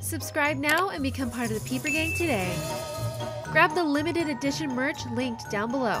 Subscribe now and become part of the Peeper Gang today. Grab the limited edition merch linked down below.